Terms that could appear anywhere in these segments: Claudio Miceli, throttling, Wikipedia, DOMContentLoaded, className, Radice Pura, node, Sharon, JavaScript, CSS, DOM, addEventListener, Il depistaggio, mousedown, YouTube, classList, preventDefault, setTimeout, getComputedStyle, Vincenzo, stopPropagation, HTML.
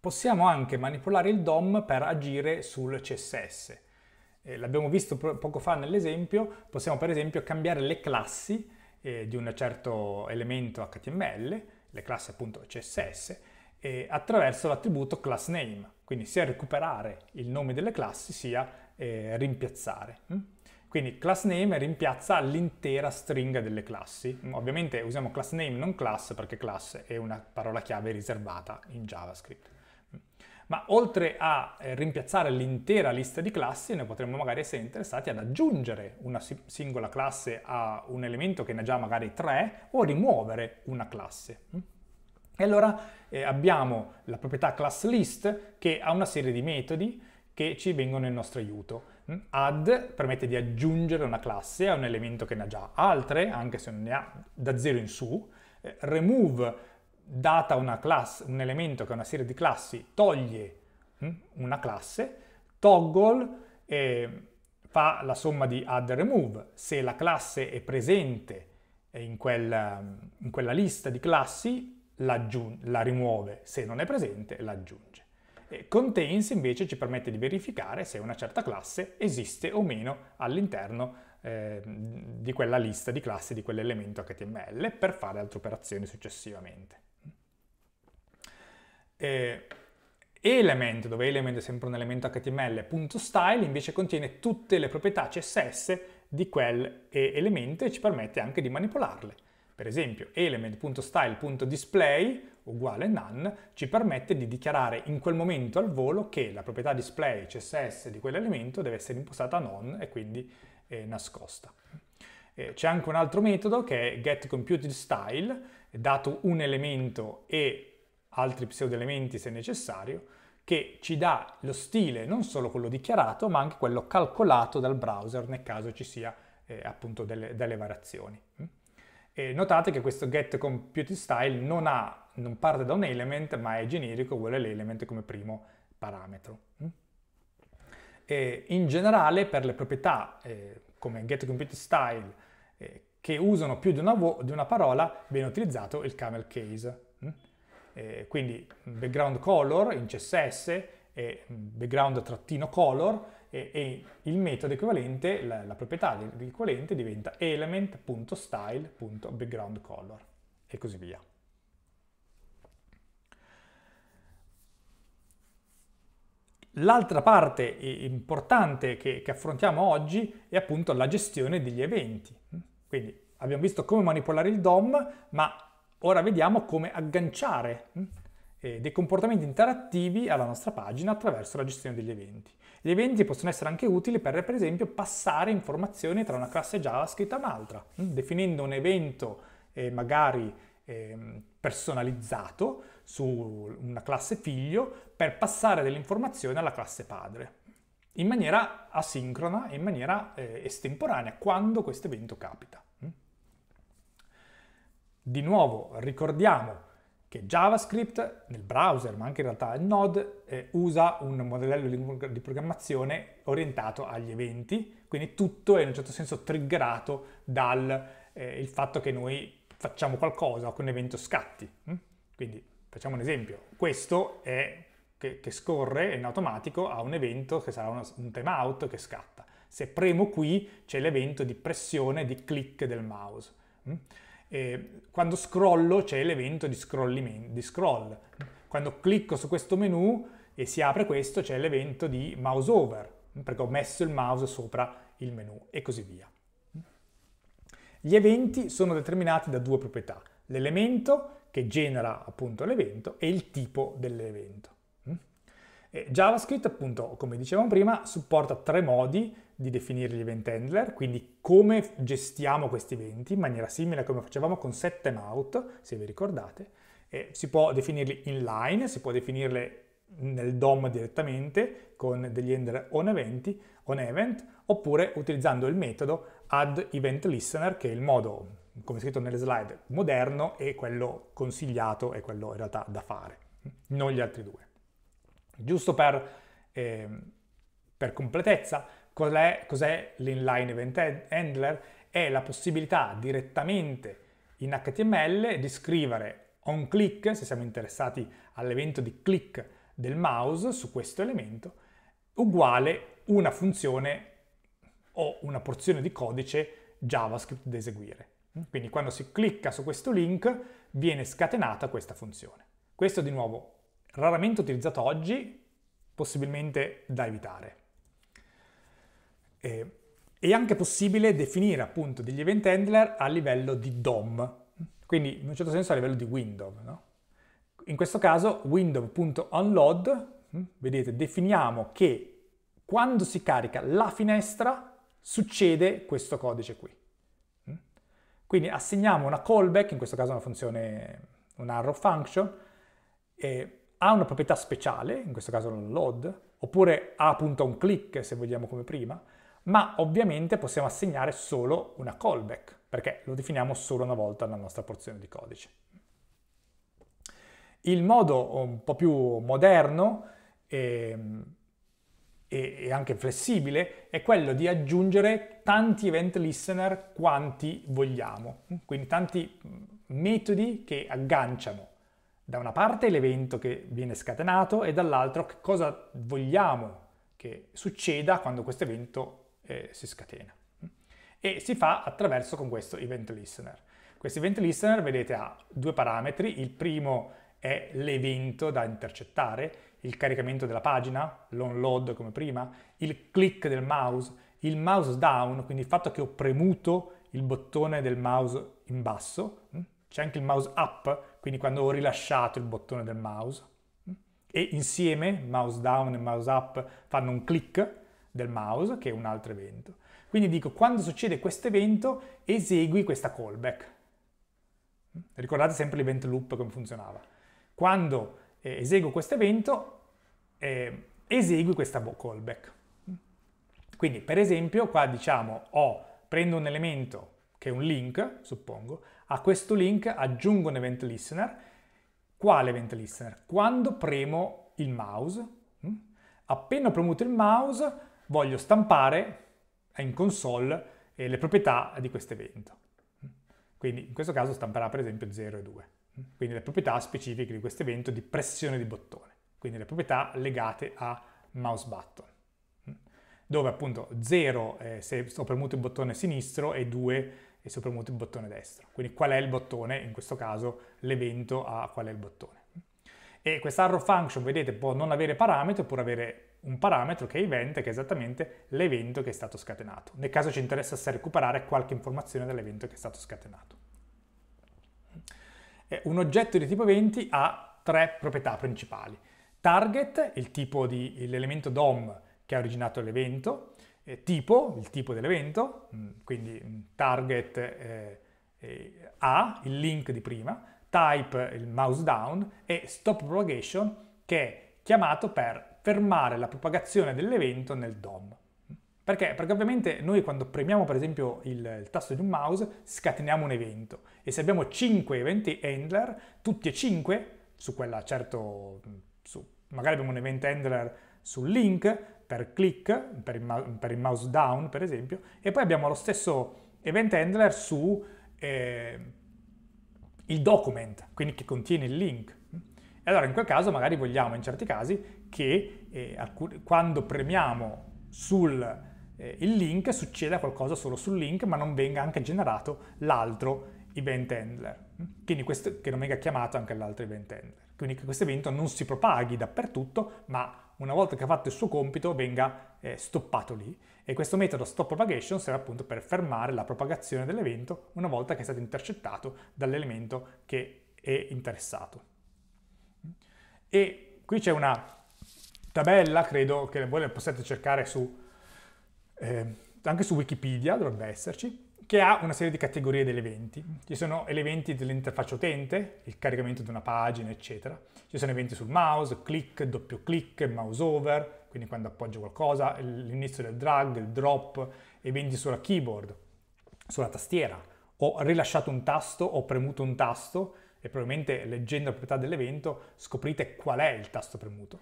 Possiamo anche manipolare il DOM per agire sul CSS. L'abbiamo visto poco fa nell'esempio, possiamo per esempio cambiare le classi di un certo elemento HTML, le classi appunto CSS, attraverso l'attributo className, quindi sia recuperare il nome delle classi sia rimpiazzare. Quindi className rimpiazza l'intera stringa delle classi. Ovviamente usiamo className non class perché class è una parola chiave riservata in JavaScript. Ma oltre a rimpiazzare l'intera lista di classi, noi potremmo magari essere interessati ad aggiungere una singola classe a un elemento che ne ha già magari 3 o rimuovere una classe. E allora abbiamo la proprietà classList che ha una serie di metodi che ci vengono in nostro aiuto. Add permette di aggiungere una classe a un elemento che ne ha già altre, anche se non ne ha da 0 in su. Remove data una classe, un elemento che ha una serie di classi, toglie una classe. Toggle fa la somma di add e remove. Se la classe è presente in quella lista di classi, la rimuove. Se non è presente, la aggiunge. Contains invece ci permette di verificare se una certa classe esiste o meno all'interno di quella lista di classi, di quell'elemento HTML, per fare altre operazioni successivamente. Element, dove element è sempre un elemento HTML, .style invece contiene tutte le proprietà CSS di quel elemento e ci permette anche di manipolarle. Per esempio element.style.display uguale none ci permette di dichiarare in quel momento al volo che la proprietà display CSS di quell'elemento deve essere impostata a non e quindi nascosta. C'è anche un altro metodo che è getComputedStyle, dato un elemento e altri pseudoelementi se necessario, che ci dà lo stile, non solo quello dichiarato, ma anche quello calcolato dal browser nel caso ci sia appunto delle variazioni. E notate che questo getComputedStyle non parte da un element, ma è generico, vuole l'element come primo parametro. E in generale, per le proprietà come getComputedStyle che usano più di una parola, viene utilizzato il camelCase. Quindi background color in CSS, background-color e il metodo equivalente, la proprietà equivalente diventa element.style.backgroundColor e così via. L'altra parte importante che affrontiamo oggi è appunto la gestione degli eventi. Quindi abbiamo visto come manipolare il DOM, ma ora vediamo come agganciare dei comportamenti interattivi alla nostra pagina attraverso la gestione degli eventi. Gli eventi possono essere anche utili per esempio, passare informazioni tra una classe JavaScript a un'altra, definendo un evento magari personalizzato su una classe figlio per passare delle informazioni alla classe padre, in maniera asincrona, in maniera estemporanea, quando questo evento capita. Di nuovo ricordiamo che JavaScript nel browser, ma anche in realtà il node, usa un modello di programmazione orientato agli eventi, quindi tutto è in un certo senso triggerato dal il fatto che noi facciamo qualcosa o che un evento scatti. Quindi facciamo un esempio, questo è che scorre in automatico a un evento che sarà un timeout che scatta. Se premo qui c'è l'evento di pressione di click del mouse. Quando scrollo c'è l'evento di scroll, quando clicco su questo menu e si apre questo c'è l'evento di mouse over, perché ho messo il mouse sopra il menu e così via. Gli eventi sono determinati da due proprietà, l'elemento che genera appunto l'evento e il tipo dell'evento. JavaScript appunto, come dicevamo prima, supporta tre modi di definire gli event handler, quindi come gestiamo questi eventi in maniera simile a come facevamo con setTimeout, se vi ricordate. Si può definirli inline, si può definirle nel DOM direttamente con degli handler on event, oppure utilizzando il metodo addEventListener, che è il modo, come scritto nelle slide, moderno e quello consigliato e quello in realtà da fare, non gli altri due. Giusto per completezza, cos'è l'inline event handler? È la possibilità direttamente in HTML di scrivere on click, se siamo interessati all'evento di click del mouse su questo elemento uguale una funzione o una porzione di codice JavaScript da eseguire. Quindi quando si clicca su questo link viene scatenata questa funzione. Questo di nuovo raramente utilizzato oggi, possibilmente da evitare. È anche possibile definire appunto degli event handler a livello di DOM, quindi in un certo senso a livello di window, no? In questo caso window.onload, vedete, definiamo che quando si carica la finestra succede questo codice qui. Quindi assegniamo una callback, in questo caso una funzione, un arrow function, ha una proprietà speciale, in questo caso l'onload, oppure ha appunto un click se vogliamo come prima, ma ovviamente possiamo assegnare solo una callback, perché lo definiamo solo una volta nella nostra porzione di codice. Il modo un po' più moderno e anche flessibile è quello di aggiungere tanti event listener quanti vogliamo, quindi tanti metodi che agganciano da una parte l'evento che viene scatenato e dall'altro che cosa vogliamo che succeda quando questo evento si scatena, e si fa attraverso con questo event listener. Questo event listener, vedete, ha due parametri. Il primo è l'evento da intercettare, il caricamento della pagina, l'onload come prima, il click del mouse, il mousedown, quindi il fatto che ho premuto il bottone del mouse in basso. C'è anche il mouseup, quindi quando ho rilasciato il bottone del mouse. E insieme mousedown e mouseup fanno un click del mouse, che è un altro evento. Quindi dico, quando succede questo evento, esegui questa callback. Ricordate sempre l'event loop come funzionava. Quando eseguo questo evento, esegui questa callback. Quindi, per esempio, qua diciamo, prendo un elemento che è un link, suppongo, a questo link aggiungo un event listener. Quale event listener? Quando premo il mouse. Appena ho premuto il mouse, voglio stampare in console le proprietà di questo evento. Quindi in questo caso stamperà per esempio 0 e 2. Quindi le proprietà specifiche di questo evento di pressione di bottone, quindi le proprietà legate a mouse button, dove appunto 0 se ho premuto il bottone sinistro e 2 se ho premuto il bottone destro. Quindi qual è il bottone, in questo caso l'evento a qual è il bottone. E questa arrow function, vedete, può non avere parametri oppure avere un parametro che è event, che è esattamente l'evento che è stato scatenato, nel caso ci interessasse recuperare qualche informazione dall'evento che è stato scatenato. Un oggetto di tipo eventi ha tre proprietà principali. Target, l'elemento DOM che ha originato l'evento, tipo, il tipo dell'evento, quindi target il link di prima, type, il mouse down, e stopPropagation, che è chiamato per fermare la propagazione dell'evento nel DOM. Perché? Perché ovviamente noi quando premiamo per esempio il tasto di un mouse scateniamo un evento, e se abbiamo 5 event handler, tutti e 5, magari abbiamo un event handler sul link per click, per il mouse down per esempio, e poi abbiamo lo stesso event handler su il document, quindi che contiene il link. E allora in quel caso magari vogliamo, in certi casi, che quando premiamo sul il link succeda qualcosa solo sul link, ma non venga anche generato l'altro event handler, quindi questo, che non venga chiamato anche l'altro event handler, quindi che questo evento non si propaghi dappertutto, ma una volta che ha fatto il suo compito venga stoppato lì. E questo metodo stopPropagation serve appunto per fermare la propagazione dell'evento una volta che è stato intercettato dall'elemento che è interessato. E qui c'è una tabella, credo che voi la possiate cercare anche su Wikipedia, dovrebbe esserci, che ha una serie di categorie degli eventi. Ci sono eventi dell'interfaccia utente, il caricamento di una pagina, eccetera. Ci sono eventi sul mouse, click, doppio click, mouse over, quindi quando appoggio qualcosa, l'inizio del drag, il drop, eventi sulla keyboard, sulla tastiera. Ho rilasciato un tasto, ho premuto un tasto, e probabilmente leggendo la proprietà dell'evento scoprite qual è il tasto premuto.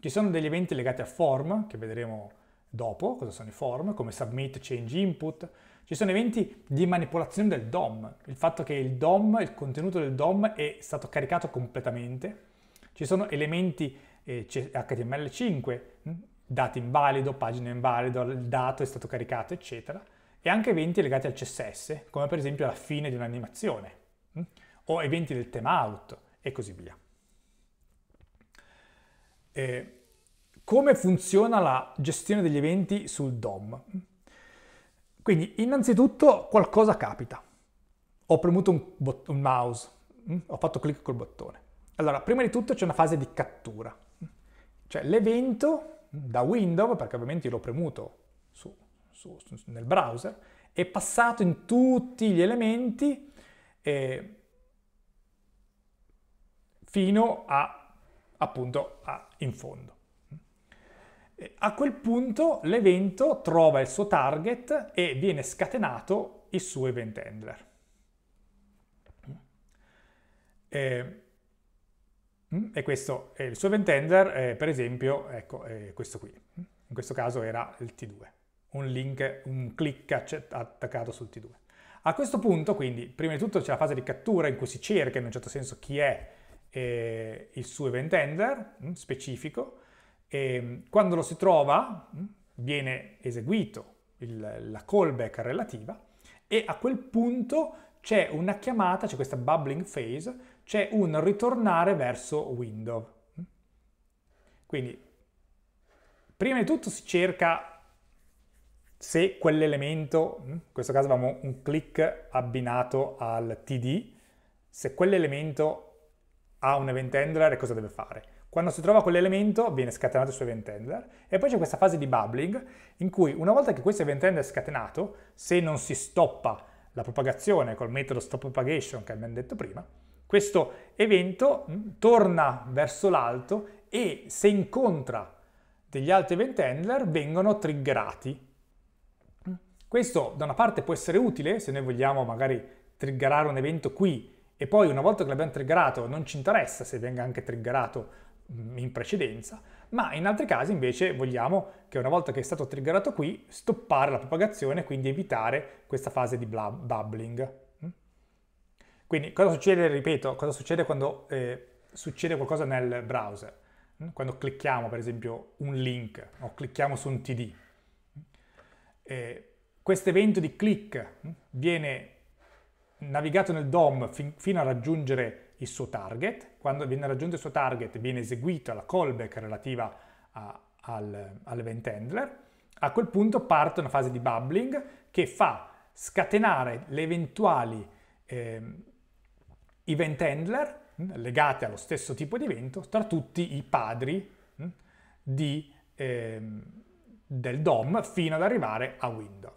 Ci sono degli eventi legati a form, che vedremo dopo cosa sono i form, come submit, change, input. Ci sono eventi di manipolazione del DOM, il fatto che il contenuto del DOM è stato caricato completamente. Ci sono elementi HTML5, dato invalido, pagina invalido, il dato è stato caricato, eccetera, e anche eventi legati al CSS, come per esempio la fine di un'animazione, o eventi del timeout, e così via. Come funziona la gestione degli eventi sul DOM? Quindi, innanzitutto, qualcosa capita. Ho premuto un mouse, ho fatto clic col bottone. Allora, prima di tutto c'è una fase di cattura. Cioè, l'evento da window, perché ovviamente io l'ho premuto nel browser, è passato in tutti gli elementi fino a, appunto, in fondo. A quel punto l'evento trova il suo target e viene scatenato il suo event handler. E questo è il suo event handler, per esempio, ecco, questo qui. In questo caso era il T2, un link, un click attaccato sul T2. A questo punto, quindi, prima di tutto c'è la fase di cattura in cui si cerca in un certo senso chi è il suo event handler specifico. E quando lo si trova viene eseguito la callback relativa, e a quel punto c'è una chiamata, c'è questa bubbling phase, c'è un ritornare verso window. Quindi prima di tutto si cerca se quell'elemento, in questo caso avevamo un click abbinato al td, se quell'elemento ha un event handler e cosa deve fare. Quando si trova quell'elemento viene scatenato il suo event handler, e poi c'è questa fase di bubbling in cui, una volta che questo event handler è scatenato, se non si stoppa la propagazione col metodo stopPropagation che abbiamo detto prima, questo evento torna verso l'alto e, se incontra degli altri event handler, vengono triggerati. Questo da una parte può essere utile se noi vogliamo magari triggerare un evento qui e poi, una volta che l'abbiamo triggerato, non ci interessa se venga anche triggerato in precedenza, ma in altri casi invece vogliamo che, una volta che è stato triggerato qui, stoppare la propagazione, quindi evitare questa fase di bubbling. Quindi cosa succede, ripeto, cosa succede quando succede qualcosa nel browser? Quando clicchiamo per esempio un link o clicchiamo su un TD, questo evento di click viene navigato nel DOM fino a raggiungere il suo target. Quando viene raggiunto il suo target viene eseguita la callback relativa all'event handler. A quel punto parte una fase di bubbling che fa scatenare le eventuali event handler legate allo stesso tipo di evento tra tutti i padri del DOM, fino ad arrivare a window.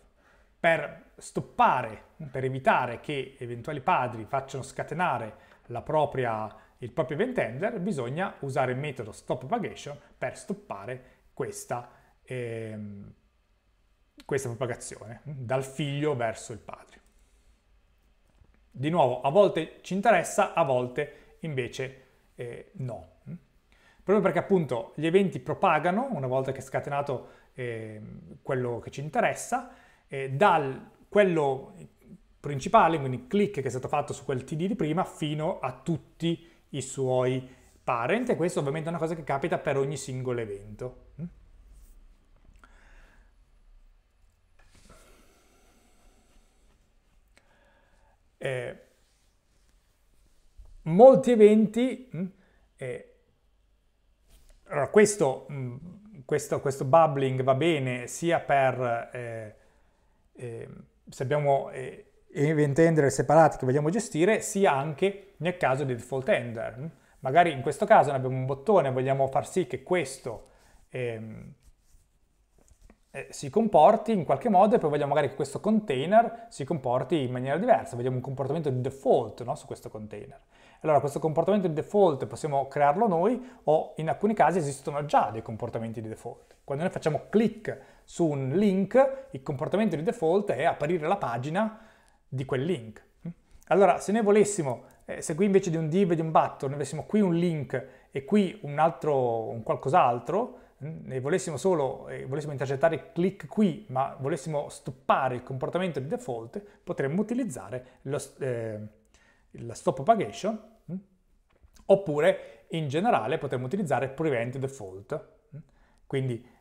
Per stoppare, per evitare che eventuali padri facciano scatenare il proprio event handler, bisogna usare il metodo stopPropagation per stoppare questa propagazione dal figlio verso il padre. Di nuovo, a volte ci interessa, a volte invece no. Proprio perché appunto gli eventi propagano, una volta che è scatenato quello che ci interessa, da quello principale, quindi il click che è stato fatto su quel TD di prima, fino a tutti i suoi parent, e questo ovviamente è una cosa che capita per ogni singolo evento. Molti eventi, allora questo bubbling va bene sia per se abbiamo event handler separati che vogliamo gestire, sia anche nel caso dei default handler. Magari in questo caso ne abbiamo un bottone, vogliamo far sì che questo si comporti in qualche modo, e poi vogliamo magari che questo container si comporti in maniera diversa, vogliamo un comportamento di default, no, su questo container. Allora questo comportamento di default possiamo crearlo noi, o in alcuni casi esistono già dei comportamenti di default. Quando noi facciamo clic su un link, il comportamento di default è aprire la pagina di quel link. Allora, se noi volessimo, se qui invece di un div e di un button, ne avessimo qui un link e qui un qualcos'altro, e volessimo intercettare il click qui, ma volessimo stoppare il comportamento di default, potremmo utilizzare la stop propagation, oppure in generale potremmo utilizzare preventDefault. Quindi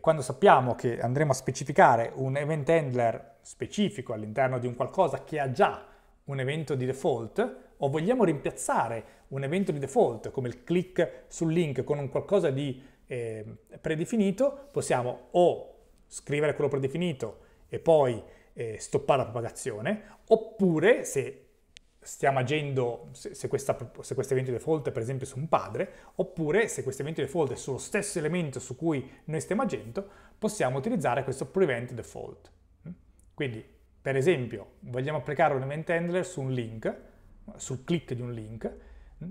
quando sappiamo che andremo a specificare un event handler specifico all'interno di un qualcosa che ha già un evento di default, o vogliamo rimpiazzare un evento di default come il click sul link con un qualcosa di predefinito, possiamo o scrivere quello predefinito e poi stoppare la propagazione, oppure se stiamo agendo, se questo evento di default è per esempio su un padre, oppure se questo evento di default è sullo stesso elemento su cui noi stiamo agendo, possiamo utilizzare questo prevent default. Quindi, per esempio, vogliamo applicare un event handler su un link, sul click di un link,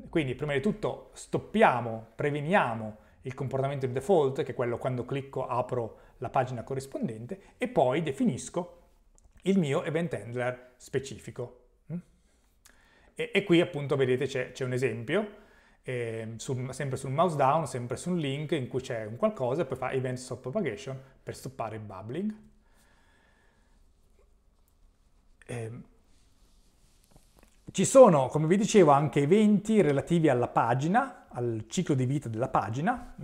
quindi prima di tutto stoppiamo, preveniamo il comportamento di default, che è quello quando clicco apro la pagina corrispondente, e poi definisco il mio event handler specifico. E qui appunto vedete c'è un esempio, sempre sul mousedown, sempre su un link in cui c'è un qualcosa, e poi fa event stopPropagation per stoppare il bubbling. Ci sono, come vi dicevo, anche eventi relativi alla pagina, al ciclo di vita della pagina.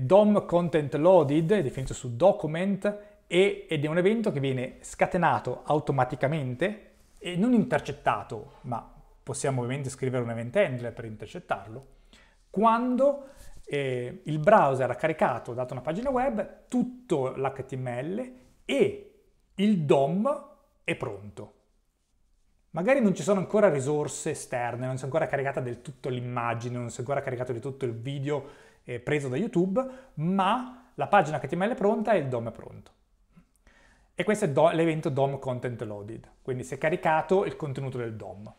DOMContentLoaded è definito su document ed è un evento che viene scatenato automaticamente e non intercettato, ma possiamo ovviamente scrivere un event handler per intercettarlo, quando il browser ha caricato, dato una pagina web, tutto l'HTML e il DOM è pronto. Magari non ci sono ancora risorse esterne, non si è ancora caricata del tutto l'immagine, non si è ancora caricato di tutto il video preso da YouTube, ma la pagina HTML è pronta e il DOM è pronto. E questo è l'evento DOMContentLoaded, quindi si è caricato il contenuto del DOM.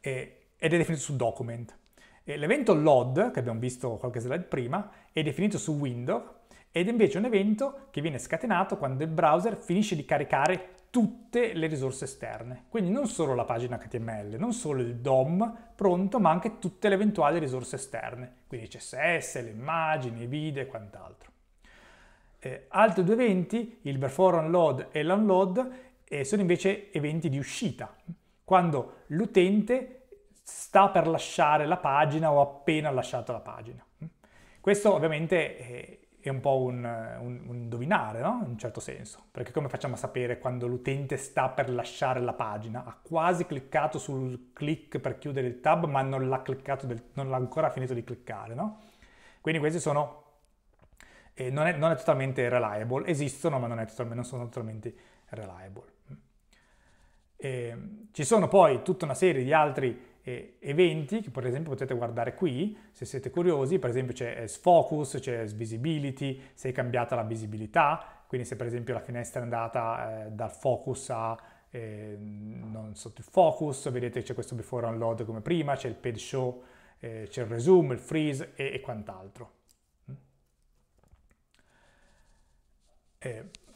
Ed è definito su document. L'evento load, che abbiamo visto qualche slide prima, è definito su window, ed è invece un evento che viene scatenato quando il browser finisce di caricare tutte le risorse esterne, quindi non solo la pagina HTML, non solo il DOM pronto, ma anche tutte le eventuali risorse esterne, quindi CSS, le immagini, i video e quant'altro. Altri due eventi, il beforeunload e l'unload, sono invece eventi di uscita, quando l'utente sta per lasciare la pagina o ha appena lasciato la pagina. Questo ovviamente è un po' un indovinare, no? In un certo senso, perché come facciamo a sapere quando l'utente sta per lasciare la pagina? Ha quasi cliccato sul click per chiudere il tab, ma non l'ha ancora finito di cliccare, no? Quindi questi sono, non è totalmente reliable, esistono ma non sono totalmente reliable. Ci sono poi tutta una serie di altri eventi che per esempio potete guardare qui se siete curiosi. Per esempio c'è sfocus, c'è visibility, se è cambiata la visibilità, quindi se per esempio la finestra è andata dal focus a non sotto il focus, vedete c'è questo beforeunload come prima, c'è il page show, c'è il resume, il freeze e quant'altro.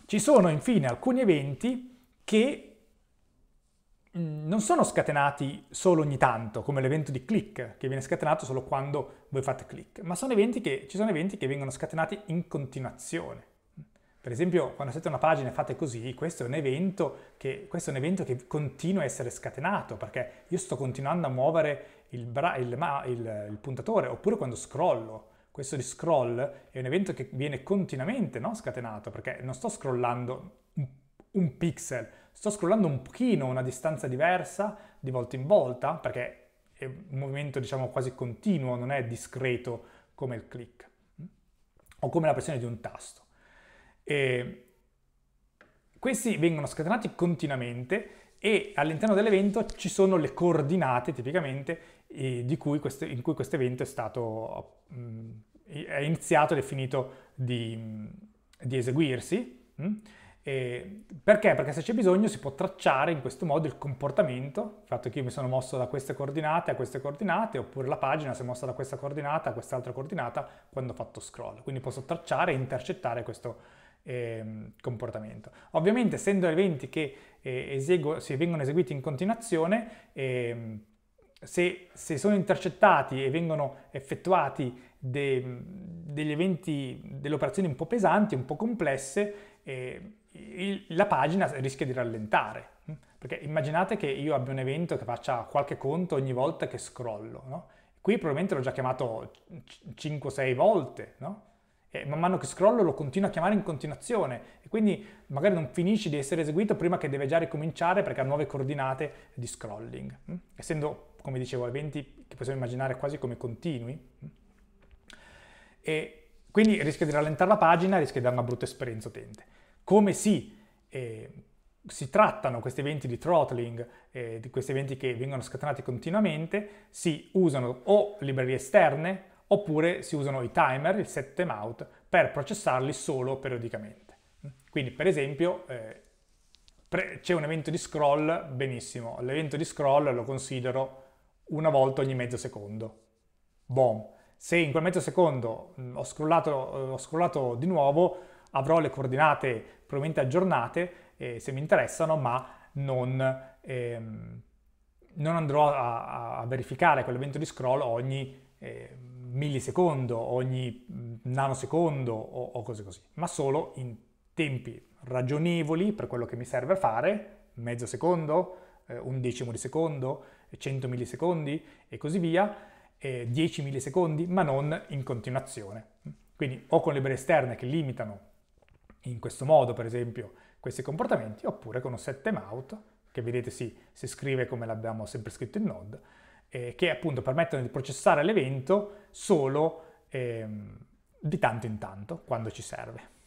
Ci sono infine alcuni eventi che non sono scatenati solo ogni tanto, come l'evento di click, che viene scatenato solo quando voi fate click, ma ci sono eventi che vengono scatenati in continuazione. Per esempio, quando siete una pagina e fate così, questo è un evento che continua a essere scatenato, perché io sto continuando a muovere il puntatore, oppure quando scrollo. Questo di scroll è un evento che viene continuamente, no, scatenato, perché non sto scrollando un pixel, sto scrollando un pochino, una distanza diversa di volta in volta, perché è un movimento, diciamo, quasi continuo, non è discreto come il click o come la pressione di un tasto. E questi vengono scatenati continuamente e all'interno dell'evento ci sono le coordinate tipicamente in cui questo evento è iniziato ed è finito di eseguirsi. Perché? Perché se c'è bisogno si può tracciare in questo modo il comportamento, il fatto che io mi sono mosso da queste coordinate a queste coordinate, oppure la pagina si è mossa da questa coordinata a quest'altra coordinata quando ho fatto scroll. Quindi posso tracciare e intercettare questo comportamento. Ovviamente, essendo eventi che vengono eseguiti in continuazione, se sono intercettati e vengono effettuati delle operazioni un po' pesanti, un po' complesse, la pagina rischia di rallentare, perché immaginate che io abbia un evento che faccia qualche conto ogni volta che scrollo, no? Qui probabilmente l'ho già chiamato 5-6 volte, no? E man mano che scrollo lo continuo a chiamare in continuazione e quindi magari non finisce di essere eseguito prima che deve già ricominciare perché ha nuove coordinate di scrolling. Essendo, come dicevo, eventi che possiamo immaginare quasi come continui. E quindi rischia di rallentare la pagina, rischia di dare una brutta esperienza utente. Come si trattano questi eventi di throttling, di questi eventi che vengono scatenati continuamente? Si usano o librerie esterne oppure si usano i timer, il setTimeout, per processarli solo periodicamente. Quindi per esempio c'è un evento di scroll, benissimo, l'evento di scroll lo considero una volta ogni mezzo secondo. Boom! Se in quel mezzo secondo ho scrollato di nuovo, avrò le coordinate probabilmente aggiornate, se mi interessano, ma non andrò a verificare quell'evento di scroll ogni millisecondo, ogni nanosecondo o cose così, ma solo in tempi ragionevoli per quello che mi serve a fare, mezzo secondo, un decimo di secondo, 100 millisecondi e così via, 10 millisecondi, ma non in continuazione. Quindi o con librerie esterne che limitano in questo modo, per esempio, questi comportamenti, oppure con un setTimeout, che vedete si scrive come l'abbiamo sempre scritto in Node, che appunto permettono di processare l'evento solo di tanto in tanto, quando ci serve.